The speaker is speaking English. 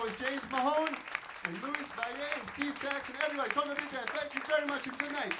That was James Mahone and Luis Valle and Steve Sacks and everybody. Come to Big Band. Thank you very much and good night.